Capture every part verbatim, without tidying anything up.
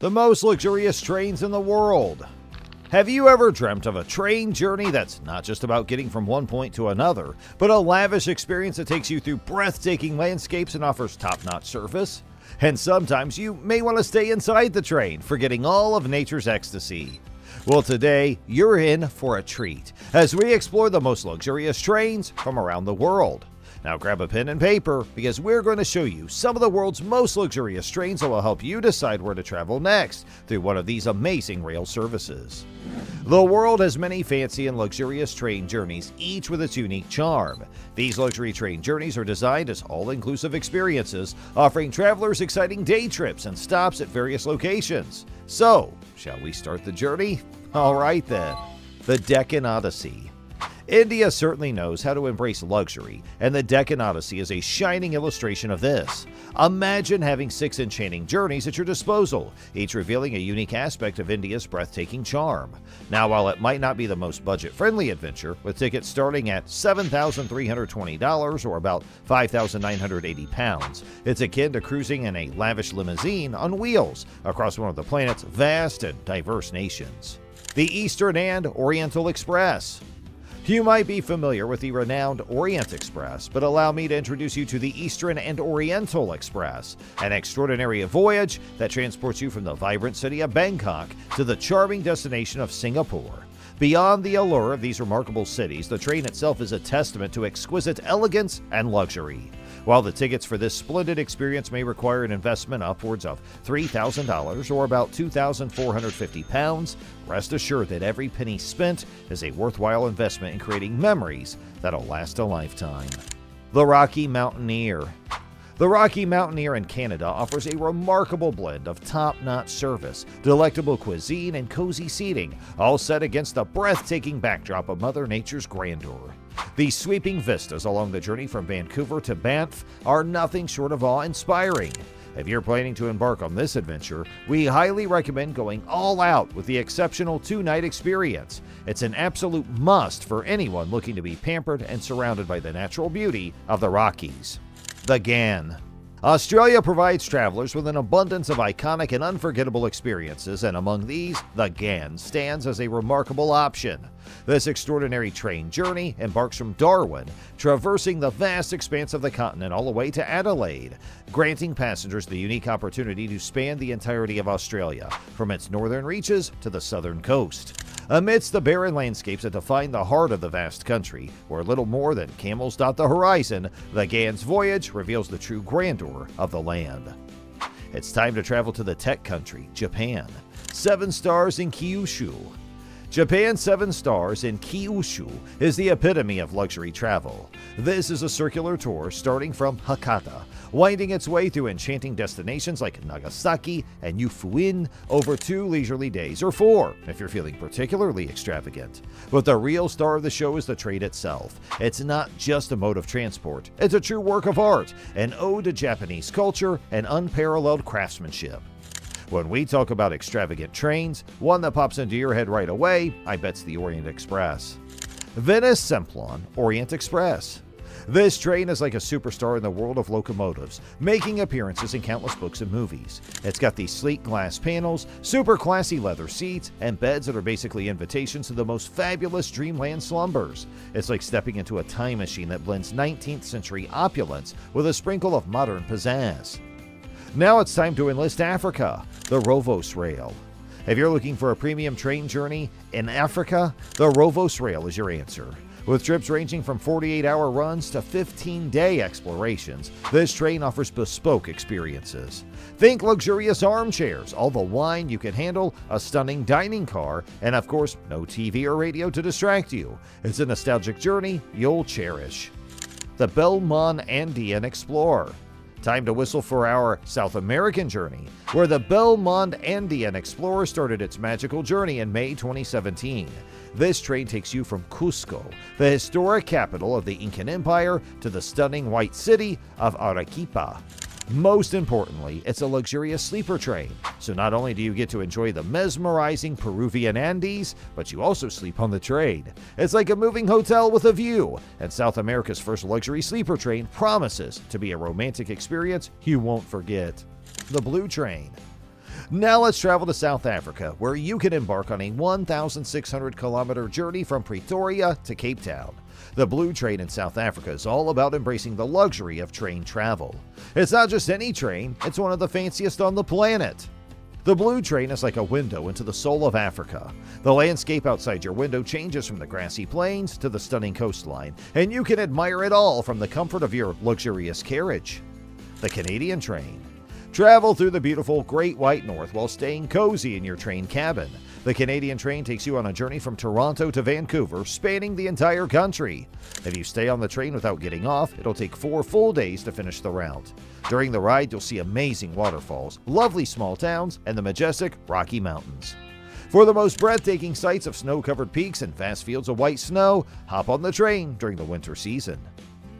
The most luxurious trains in the world. Have you ever dreamt of a train journey that's not just about getting from one point to another, but a lavish experience that takes you through breathtaking landscapes and offers top-notch service? And sometimes you may want to stay inside the train, forgetting all of nature's ecstasy. Well, today, you're in for a treat as we explore the most luxurious trains from around the world. Now grab a pen and paper, because we're going to show you some of the world's most luxurious trains that will help you decide where to travel next through one of these amazing rail services. The world has many fancy and luxurious train journeys, each with its unique charm. These luxury train journeys are designed as all-inclusive experiences, offering travelers exciting day trips and stops at various locations. So, shall we start the journey? All right then, the Deccan Odyssey. India certainly knows how to embrace luxury, and the Deccan Odyssey is a shining illustration of this. Imagine having six enchanting journeys at your disposal, each revealing a unique aspect of India's breathtaking charm. Now, while it might not be the most budget-friendly adventure, with tickets starting at seven thousand three hundred twenty dollars or about five thousand nine hundred eighty pounds, it's akin to cruising in a lavish limousine on wheels across one of the planet's vast and diverse nations. The Eastern and Oriental Express. You might be familiar with the renowned Orient Express, but allow me to introduce you to the Eastern and Oriental Express, an extraordinary voyage that transports you from the vibrant city of Bangkok to the charming destination of Singapore. Beyond the allure of these remarkable cities, the train itself is a testament to exquisite elegance and luxury. While the tickets for this splendid experience may require an investment upwards of three thousand dollars or about two thousand four hundred fifty pounds, rest assured that every penny spent is a worthwhile investment in creating memories that'll last a lifetime. The Rocky Mountaineer. The Rocky Mountaineer in Canada offers a remarkable blend of top-notch service, delectable cuisine, and cozy seating, all set against the breathtaking backdrop of Mother Nature's grandeur. These sweeping vistas along the journey from Vancouver to Banff are nothing short of awe-inspiring. If you're planning to embark on this adventure, we highly recommend going all out with the exceptional two-night experience. It's an absolute must for anyone looking to be pampered and surrounded by the natural beauty of the Rockies. The Ghan. Australia provides travelers with an abundance of iconic and unforgettable experiences, and among these, the Ghan stands as a remarkable option. This extraordinary train journey embarks from Darwin, traversing the vast expanse of the continent all the way to Adelaide, granting passengers the unique opportunity to span the entirety of Australia, from its northern reaches to the southern coast. Amidst the barren landscapes that define the heart of the vast country, where little more than camels dot the horizon, the Ghan's voyage reveals the true grandeur of the land. It's time to travel to the tech country, Japan. Seven Stars in Kyushu. Japan's Seven Stars in Kyushu is the epitome of luxury travel. This is a circular tour starting from Hakata, winding its way through enchanting destinations like Nagasaki and Ufuin over two leisurely days, or four if you're feeling particularly extravagant. But the real star of the show is the train itself. It's not just a mode of transport, it's a true work of art, an ode to Japanese culture and unparalleled craftsmanship. When we talk about extravagant trains, one that pops into your head right away, I bet's the Orient Express. Venice Simplon Orient Express. This train is like a superstar in the world of locomotives, making appearances in countless books and movies. It's got these sleek glass panels, super classy leather seats, and beds that are basically invitations to the most fabulous dreamland slumbers. It's like stepping into a time machine that blends nineteenth century opulence with a sprinkle of modern pizzazz. Now it's time to enlist Africa, the Rovos Rail. If you're looking for a premium train journey in Africa, the Rovos Rail is your answer. With trips ranging from forty-eight hour runs to fifteen day explorations, this train offers bespoke experiences. Think luxurious armchairs, all the wine you can handle, a stunning dining car, and of course, no T V or radio to distract you. It's a nostalgic journey you'll cherish. The Belmond Andean Explorer. Time to whistle for our South American journey, where the Belmond Andean Explorer started its magical journey in May twenty seventeen. This train takes you from Cusco, the historic capital of the Incan Empire, to the stunning white city of Arequipa. Most importantly, it's a luxurious sleeper train, so not only do you get to enjoy the mesmerizing Peruvian Andes, but you also sleep on the train. It's like a moving hotel with a view, and South America's first luxury sleeper train promises to be a romantic experience you won't forget. The Blue Train. Now let's travel to South Africa, where you can embark on a one thousand six hundred kilometer journey from Pretoria to Cape Town. The Blue Train in South Africa is all about embracing the luxury of train travel. It's not just any train, it's one of the fanciest on the planet. The Blue Train is like a window into the soul of Africa. The landscape outside your window changes from the grassy plains to the stunning coastline, and you can admire it all from the comfort of your luxurious carriage. The Canadian Train. Travel through the beautiful Great White North while staying cozy in your train cabin. The Canadian Train takes you on a journey from Toronto to Vancouver, spanning the entire country. If you stay on the train without getting off, it'll take four full days to finish the route. During the ride, you'll see amazing waterfalls, lovely small towns, and the majestic Rocky Mountains. For the most breathtaking sights of snow-covered peaks and vast fields of white snow, hop on the train during the winter season.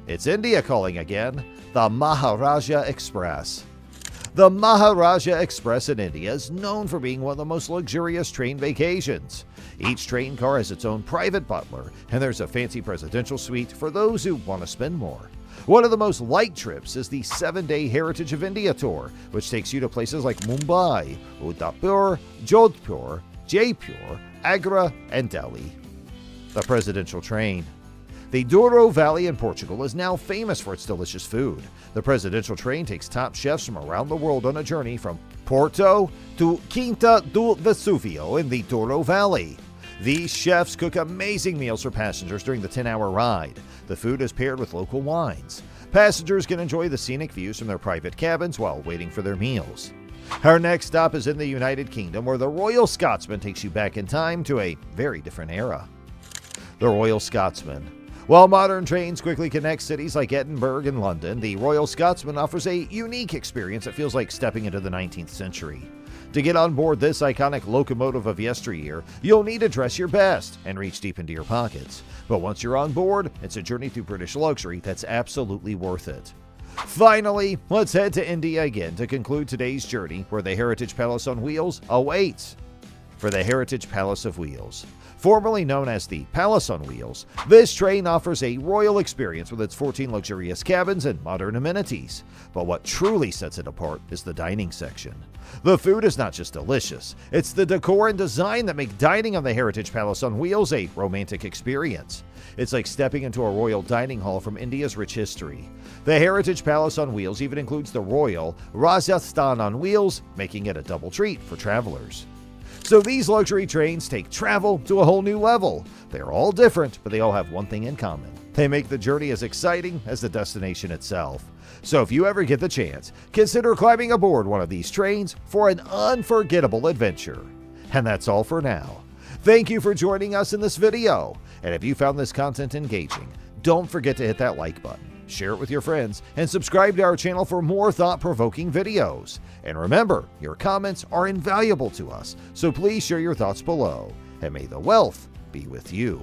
It's India calling again, the Maharaja Express. The Maharaja Express in India is known for being one of the most luxurious train vacations. Each train car has its own private butler, and there's a fancy presidential suite for those who want to spend more. One of the most light trips is the seven day Heritage of India tour, which takes you to places like Mumbai, Udaipur, Jodhpur, Jaipur, Agra, and Delhi. The Presidential Train. The Douro Valley in Portugal is now famous for its delicious food. The Presidential Train takes top chefs from around the world on a journey from Porto to Quinta do Vesúvio in the Douro Valley. These chefs cook amazing meals for passengers during the ten hour ride. The food is paired with local wines. Passengers can enjoy the scenic views from their private cabins while waiting for their meals. Our next stop is in the United Kingdom, where the Royal Scotsman takes you back in time to a very different era. The Royal Scotsman. While modern trains quickly connect cities like Edinburgh and London, the Royal Scotsman offers a unique experience that feels like stepping into the nineteenth century. To get on board this iconic locomotive of yesteryear, you'll need to dress your best and reach deep into your pockets. But once you're on board, it's a journey through British luxury that's absolutely worth it. Finally, let's head to India again to conclude today's journey, where the Heritage Palace on Wheels awaits. For the Heritage Palace of Wheels. Formerly known as the Palace on Wheels, this train offers a royal experience with its fourteen luxurious cabins and modern amenities. But what truly sets it apart is the dining section. The food is not just delicious, it's the decor and design that make dining on the Heritage Palace on Wheels a romantic experience. It's like stepping into a royal dining hall from India's rich history. The Heritage Palace on Wheels even includes the Royal Rajasthan on Wheels, making it a double treat for travelers. So these luxury trains take travel to a whole new level. They're all different, but they all have one thing in common. They make the journey as exciting as the destination itself. So if you ever get the chance, consider climbing aboard one of these trains for an unforgettable adventure. And that's all for now. Thank you for joining us in this video. And if you found this content engaging, don't forget to hit that like button, share it with your friends, and subscribe to our channel for more thought-provoking videos. And remember, your comments are invaluable to us, so please share your thoughts below, and may the wealth be with you.